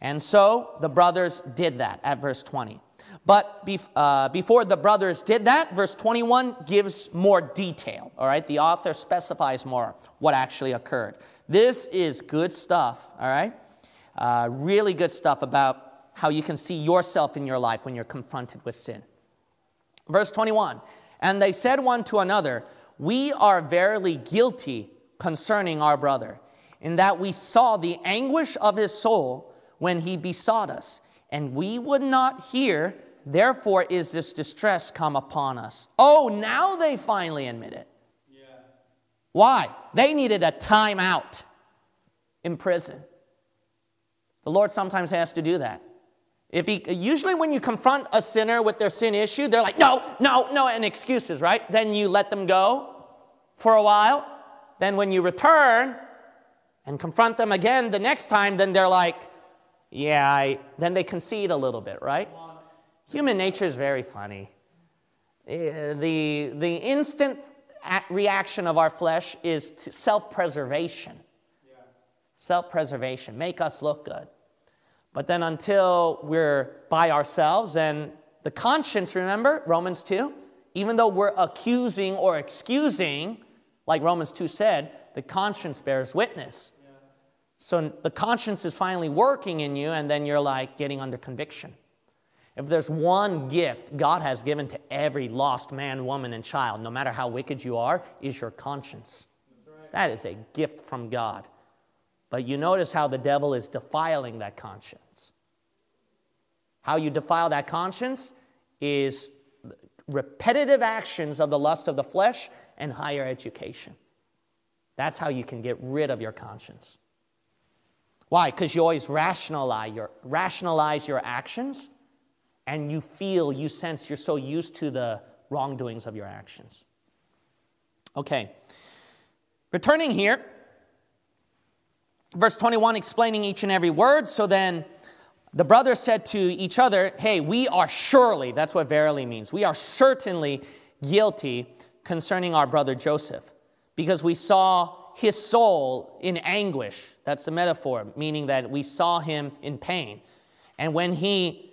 And so the brothers did that at verse 20. But before the brothers did that, verse 21 gives more detail. All right, the author specifies more what actually occurred. This is good stuff. All right, really good stuff about how you can see yourself in your life when you're confronted with sin. Verse 21, and they said one to another, we are verily guilty concerning our brother, in that we saw the anguish of his soul when he besought us, and we would not hear, therefore is this distress come upon us. Oh, now they finally admit it. Yeah. Why? They needed a time out in prison. The Lord sometimes has to do that. Usually when you confront a sinner with their sin issue, they're like, no, no, no, and excuses, right? Then you let them go for a while. Then when you return and confront them again the next time, then they're like, yeah, then they concede a little bit, right? Human nature is very funny. The instant reaction of our flesh is to self-preservation. Yeah. Self-preservation, make us look good. But then until we're by ourselves, and the conscience, remember, Romans 2, even though we're accusing or excusing, like Romans 2 said, the conscience bears witness. Yeah. So the conscience is finally working in you, and then you're like getting under conviction. If there's one gift God has given to every lost man, woman, and child, no matter how wicked you are, is your conscience. That's right. That is a gift from God. But you notice how the devil is defiling that conscience. How you defile that conscience is repetitive actions of the lust of the flesh and higher education. That's how you can get rid of your conscience. Why? Because you always rationalize your actions, and you feel, you sense, you're so used to the wrongdoings of your actions. Okay. Returning here. Verse 21, explaining each and every word. So then the brothers said to each other, hey, we are surely, that's what verily means, we are certainly guilty concerning our brother Joseph, because we saw his soul in anguish. That's a metaphor, meaning that we saw him in pain. And when he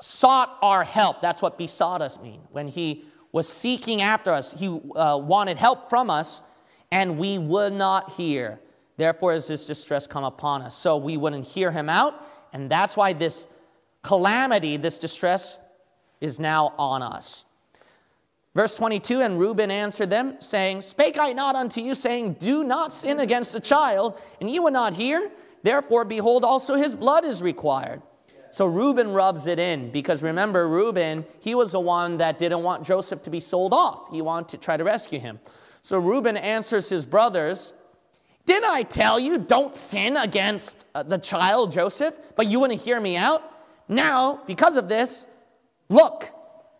sought our help, that's what besought us mean. When he was seeking after us, he wanted help from us, and we would not hear. Therefore is this distress come upon us. So we wouldn't hear him out, and that's why this calamity, this distress, is now on us. Verse 22, and Reuben answered them, saying, Spake I not unto you, saying, Do not sin against the child, and you would not hear? Therefore, behold, also his blood is required. So Reuben rubs it in, because remember, Reuben, he was the one that didn't want Joseph to be sold off. He wanted to try to rescue him. So Reuben answers his brothers, Didn't I tell you, don't sin against the child Joseph, but you wouldn't hear me out? Now, because of this, look,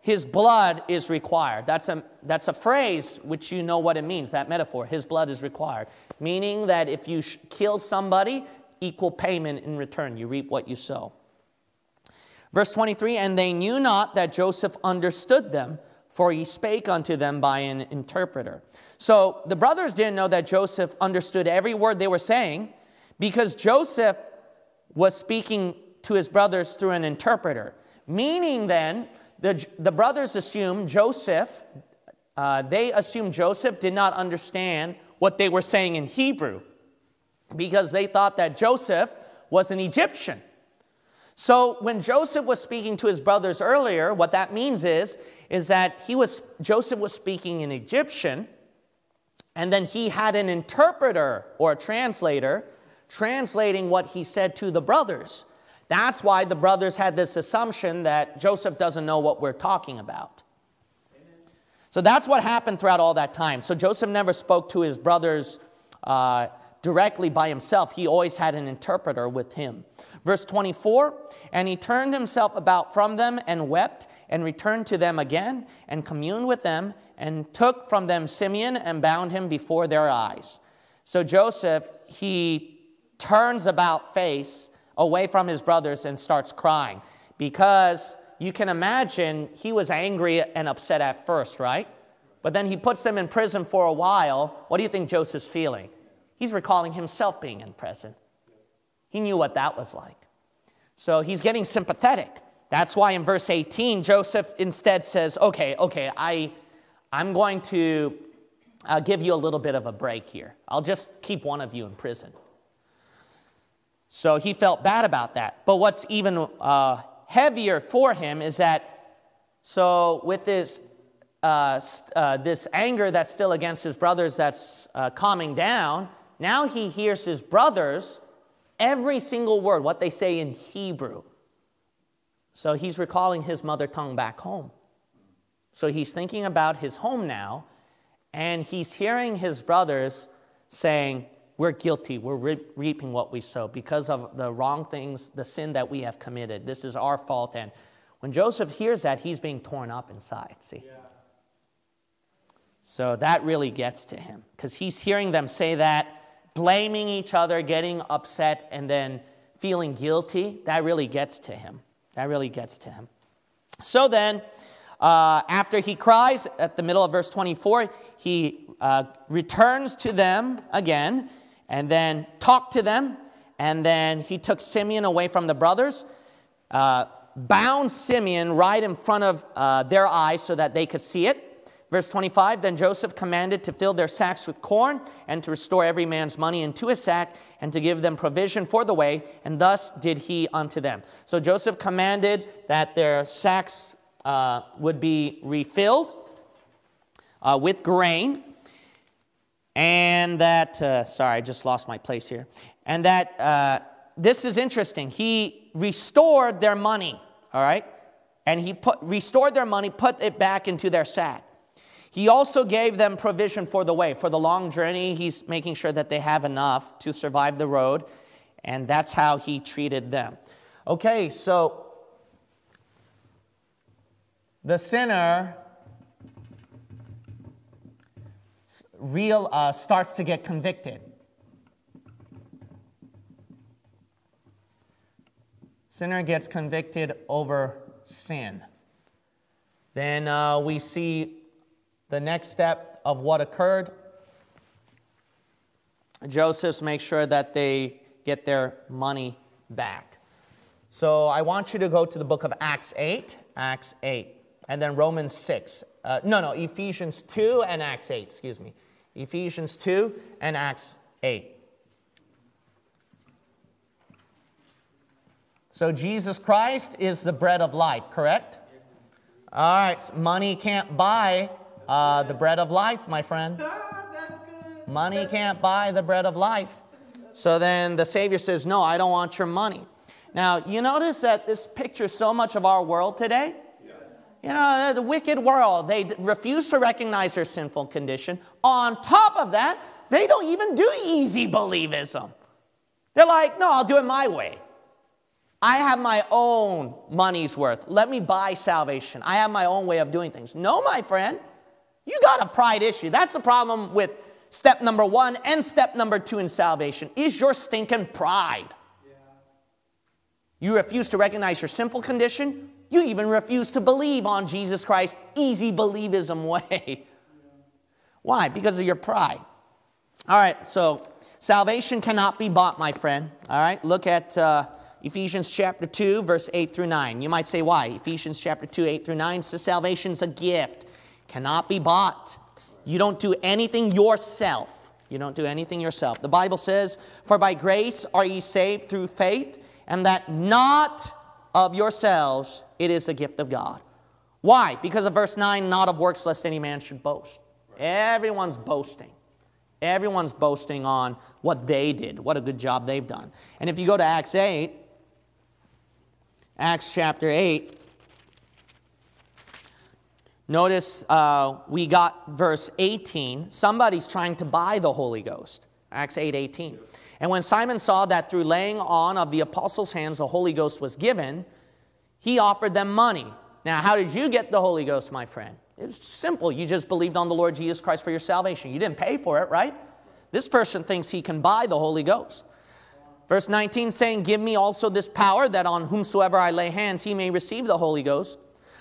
his blood is required. That's a phrase which you know what it means, that metaphor. His blood is required, meaning that if you kill somebody, equal payment in return. You reap what you sow. Verse 23, and they knew not that Joseph understood them, for he spake unto them by an interpreter. So the brothers didn't know that Joseph understood every word they were saying, because Joseph was speaking to his brothers through an interpreter, meaning then the brothers assumed Joseph, did not understand what they were saying in Hebrew, because they thought that Joseph was an Egyptian. So when Joseph was speaking to his brothers earlier, what that means is that Joseph was speaking in Egyptian, and then he had an interpreter or a translator translating what he said to the brothers. That's why the brothers had this assumption that Joseph doesn't know what we're talking about. Amen. So that's what happened throughout all that time. So Joseph never spoke to his brothers directly by himself. He always had an interpreter with him. Verse 24, and he turned himself about from them and wept and returned to them again and communed with them and took from them Simeon and bound him before their eyes. So Joseph, he turns about face away from his brothers and starts crying, because you can imagine he was angry and upset at first, right? But then he puts them in prison for a while. What do you think Joseph's feeling? He's recalling himself being in prison. He knew what that was like. So he's getting sympathetic. That's why in verse 18, Joseph instead says, okay, I'm going to give you a little bit of a break here. I'll just keep one of you in prison. So he felt bad about that. But what's even heavier for him is that, so with this anger that's still against his brothers that's calming down, now he hears his brothers, every single word, what they say in Hebrew. So he's recalling his mother tongue back home. So he's thinking about his home now, and he's hearing his brothers saying, we're guilty. We're reaping what we sow because of the wrong things, the sin that we have committed. This is our fault. And when Joseph hears that, he's being torn up inside, see? Yeah. So that really gets to him, because he's hearing them say that, blaming each other, getting upset, and then feeling guilty. That really gets to him. That really gets to him. So then, after he cries, at the middle of verse 24, he returns to them again, and then talked to them, and then he took Simeon away from the brothers, bound Simeon right in front of their eyes so that they could see it. Verse 25, then Joseph commanded to fill their sacks with corn and to restore every man's money into his sack and to give them provision for the way, and thus did he unto them. So Joseph commanded that their sacks would be refilled with grain, and that, sorry, I just lost my place here, and that, this is interesting, he restored their money, all right, and he restored their money, put it back into their sack. He also gave them provision for the way. For the long journey, he's making sure that they have enough to survive the road, and that's how he treated them. Okay, so the sinner starts to get convicted. Sinner gets convicted over sin. Then we see the next step of what occurred. Josephs make sure that they get their money back. So I want you to go to the book of Acts 8, Acts 8, and then Romans 6. Ephesians 2 and Acts 8, excuse me. Ephesians 2 and Acts 8. So Jesus Christ is the bread of life, correct? All right, so money can't buy the bread of life, my friend. Money can't buy the bread of life. So then the Savior says, no, I don't want your money. Now, you notice that this pictures so much of our world today. You know, the wicked world, they refuse to recognize their sinful condition. On top of that, they don't even do easy believism. They're like, no, I'll do it my way. I have my own money's worth. Let me buy salvation. I have my own way of doing things. No, my friend, you got a pride issue. That's the problem with step number one and step number two in salvation is your stinking pride. Yeah. You refuse to recognize your sinful condition. You even refuse to believe on Jesus Christ, easy believism way. Yeah. Why? Because of your pride. All right, so salvation cannot be bought, my friend. All right, look at Ephesians chapter 2, verse 8 through 9. You might say, why? Ephesians chapter 2, 8 through 9 says salvation's a gift. Cannot be bought. You don't do anything yourself. You don't do anything yourself. The Bible says, for by grace are ye saved through faith, and that not of yourselves, it is the gift of God. Why? Because of verse 9, not of works, lest any man should boast. Right. Everyone's boasting. Everyone's boasting on what they did, what a good job they've done. And if you go to Acts 8, Acts chapter 8, notice we got verse 18. Somebody's trying to buy the Holy Ghost. Acts 8, 18. And when Simon saw that through laying on of the apostles' hands the Holy Ghost was given, he offered them money. Now, how did you get the Holy Ghost, my friend? It's simple. You just believed on the Lord Jesus Christ for your salvation. You didn't pay for it, right? This person thinks he can buy the Holy Ghost. Verse 19 saying, give me also this power that on whomsoever I lay hands he may receive the Holy Ghost.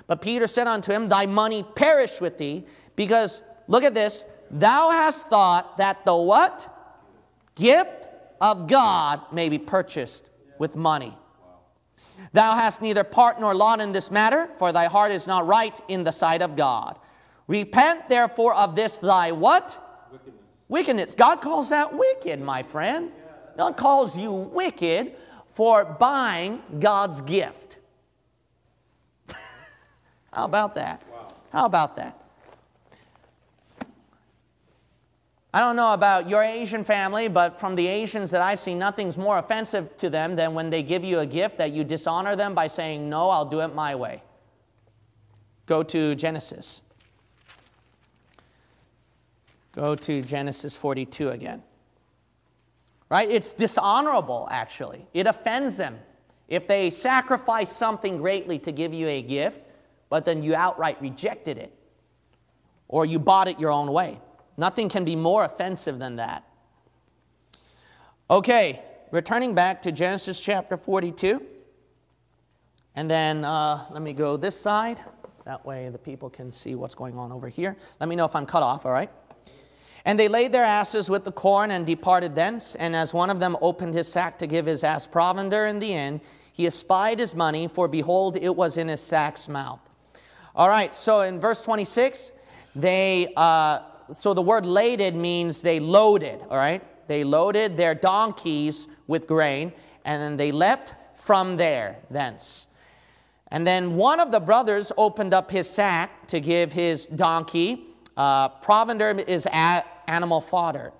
But Peter said unto him, thy money perish with thee, because, look at this, thou hast thought that the what? Gift of God may be purchased with money. Thou hast neither part nor lot in this matter, for thy heart is not right in the sight of God. Repent therefore of this thy what? Wickedness. Wickedness. God calls that wicked, my friend. God calls you wicked for buying God's gift. How about that? Wow. How about that? I don't know about your Asian family, but from the Asians that I see, nothing's more offensive to them than when they give you a gift that you dishonor them by saying, no, I'll do it my way. Go to Genesis. Go to Genesis 42 again. Right? It's dishonorable, actually. It offends them if they sacrifice something greatly to give you a gift, but then you outright rejected it, or you bought it your own way. Nothing can be more offensive than that. Okay, returning back to Genesis chapter 42, and then let me go this side. That way the people can see what's going on over here. Let me know if I'm cut off, all right? And they laid their asses with the corn and departed thence. And as one of them opened his sack to give his ass provender in the end, he espied his money, for behold, it was in his sack's mouth. All right, so in verse 26, so the word laded means they loaded, all right? They loaded their donkeys with grain, and then they left from there, thence. And then one of the brothers opened up his sack to give his donkey. Provender is animal fodder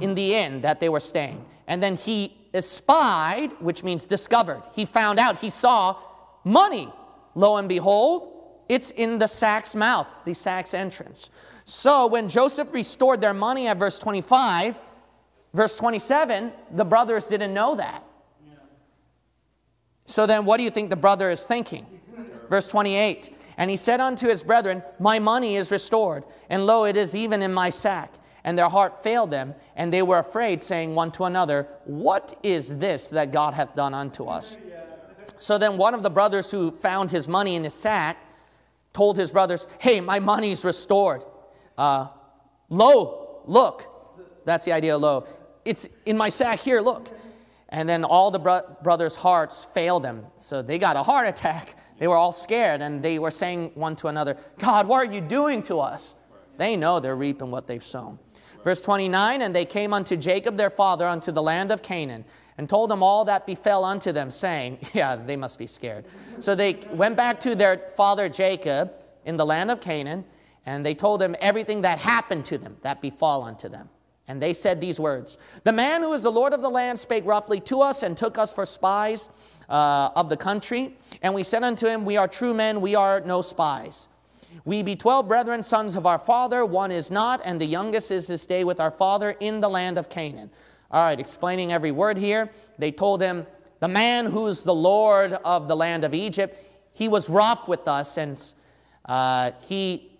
in the inn that they were staying. And then he espied, which means discovered. He found out. He saw money. Lo and behold, it's in the sack's mouth, the sack's entrance. So when Joseph restored their money at verse 25, verse 27, the brothers didn't know that. Yeah. So then what do you think the brother is thinking? Verse 28, and he said unto his brethren, my money is restored, and lo, it is even in my sack. And their heart failed them, and they were afraid, saying one to another, what is this that God hath done unto us? Yeah. So then one of the brothers who found his money in his sack told his brothers, hey, my money is restored. Lo, look. That's the idea of lo. It's in my sack here, look. And then all the brothers' hearts failed them. So they got a heart attack. They were all scared, and they were saying one to another, God, what are you doing to us? They know they're reaping what they've sown. Verse 29, and they came unto Jacob their father unto the land of Canaan, and told him all that befell unto them, saying, yeah, they must be scared. So they went back to their father Jacob in the land of Canaan, and they told him everything that happened to them, that befall unto them. And they said these words, the man who is the lord of the land spake roughly to us, and took us for spies of the country. And we said unto him, we are true men, we are no spies. We be 12 brethren, sons of our father, one is not, and the youngest is this day with our father in the land of Canaan. All right, explaining every word here. They told him, the man who's the lord of the land of Egypt, he was rough with us, and he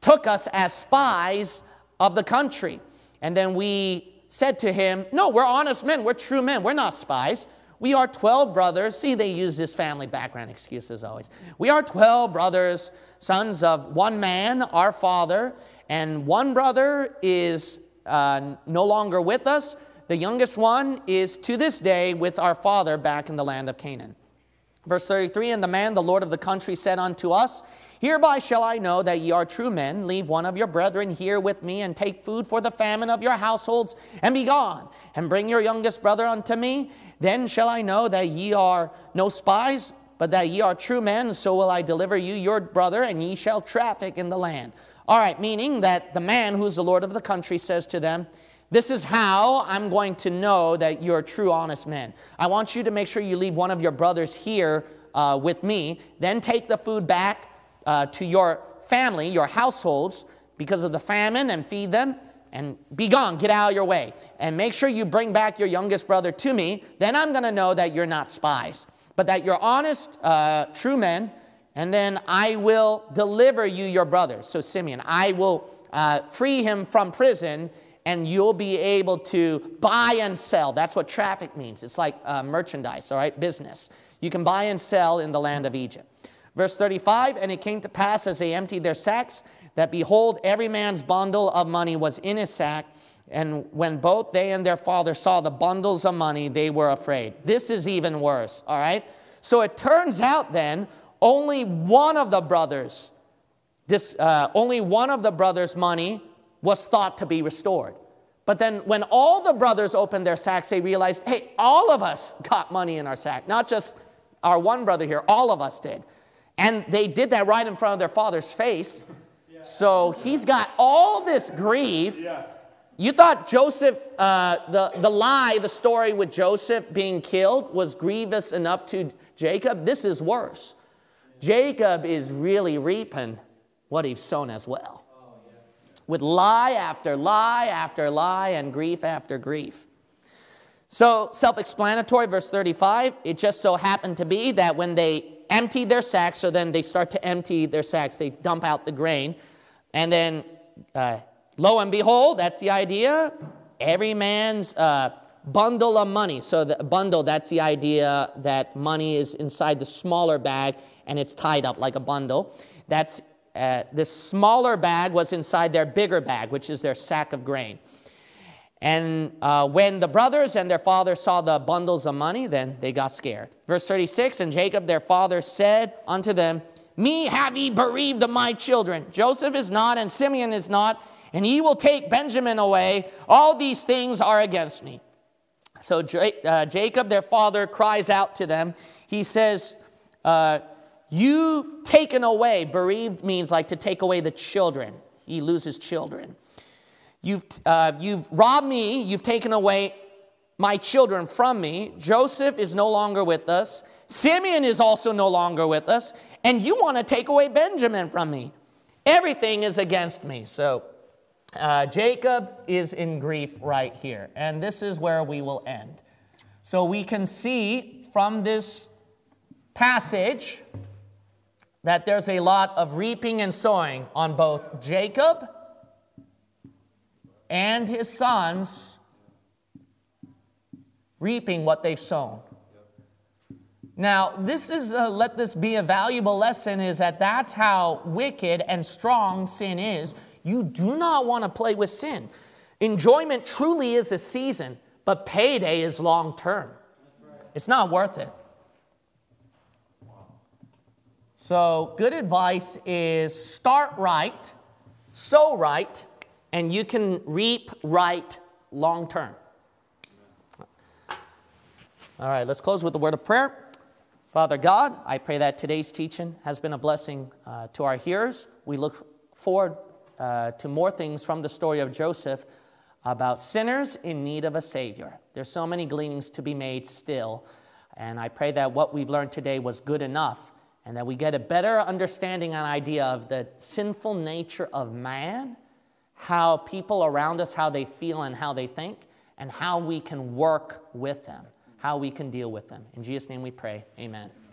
took us as spies of the country. And then we said to him, no, we're honest men, we're true men, we're not spies. We are 12 brothers. See, they use this family background excuses always. We are 12 brothers, sons of one man, our father, and one brother is no longer with us. The youngest one is to this day with our father back in the land of Canaan. Verse 33, and the man, the lord of the country, said unto us, hereby shall I know that ye are true men. Leave one of your brethren here with me, and take food for the famine of your households, and be gone, and bring your youngest brother unto me. Then shall I know that ye are no spies, but that ye are true men. So will I deliver you your brother, and ye shall traffic in the land. All right, meaning that the man who's the lord of the country says to them, this is how I'm going to know that you're true, honest men. I want you to make sure you leave one of your brothers here with me, then take the food back to your family, your households, because of the famine, and feed them, and be gone, get out of your way, and make sure you bring back your youngest brother to me. Then I'm going to know that you're not spies, but that you're honest, true men, and then I will deliver you your brother. So Simeon, I will free him from prison, and you'll be able to buy and sell. That's what traffic means. It's like merchandise, all right, business. You can buy and sell in the land of Egypt. Verse 35, and it came to pass as they emptied their sacks, that behold, every man's bundle of money was in his sack. And when both they and their father saw the bundles of money, they were afraid. This is even worse, all right? So it turns out then, only one of the brothers, money was thought to be restored. But then when all the brothers opened their sacks, they realized, hey, all of us got money in our sack, not just our one brother here, all of us did. And they did that right in front of their father's face. Yeah. So he's got all this grief. Yeah. You thought Joseph, the story with Joseph being killed was grievous enough to Jacob. This is worse. Yeah. Jacob is really reaping what he's sown as well. Oh, yeah. With lie after lie after lie, and grief after grief. So self-explanatory, verse 35, it just so happened to be that when they emptied their sacks, so then they start to empty their sacks, they dump out the grain, and then lo and behold, that's the idea, every man's bundle of money. So the bundle, that's the idea that money is inside the smaller bag, and it's tied up like a bundle. That's this smaller bag was inside their bigger bag, which is their sack of grain. And when the brothers and their father saw the bundles of money, then they got scared. Verse 36, and Jacob their father said unto them, me have ye bereaved of my children. Joseph is not, and Simeon is not, and ye will take Benjamin away. All these things are against me. So Jacob their father cries out to them. He says, you've taken away. Bereaved means like to take away the children. He loses children. You've robbed me, you've taken away my children from me. Joseph is no longer with us. Simeon is also no longer with us. And you want to take away Benjamin from me. Everything is against me. So Jacob is in grief right here. And this is where we will end. So we can see from this passage that there's a lot of reaping and sowing on both Jacob and his sons reaping what they've sown. Now, this is let this be a valuable lesson, is that that's how wicked and strong sin is. You do not want to play with sin. Enjoyment truly is a season, but payday is long term. It's not worth it. So good advice is start right, sow right, and you can reap right long term. All right, let's close with a word of prayer. Father God, I pray that today's teaching has been a blessing to our hearers. We look forward to more things from the story of Joseph about sinners in need of a Savior. There's so many gleanings to be made still, and I pray that what we've learned today was good enough and that we get a better understanding and idea of the sinful nature of man, how people around us, how they feel and how they think, and how we can work with them, how we can deal with them. In Jesus' name we pray. Amen.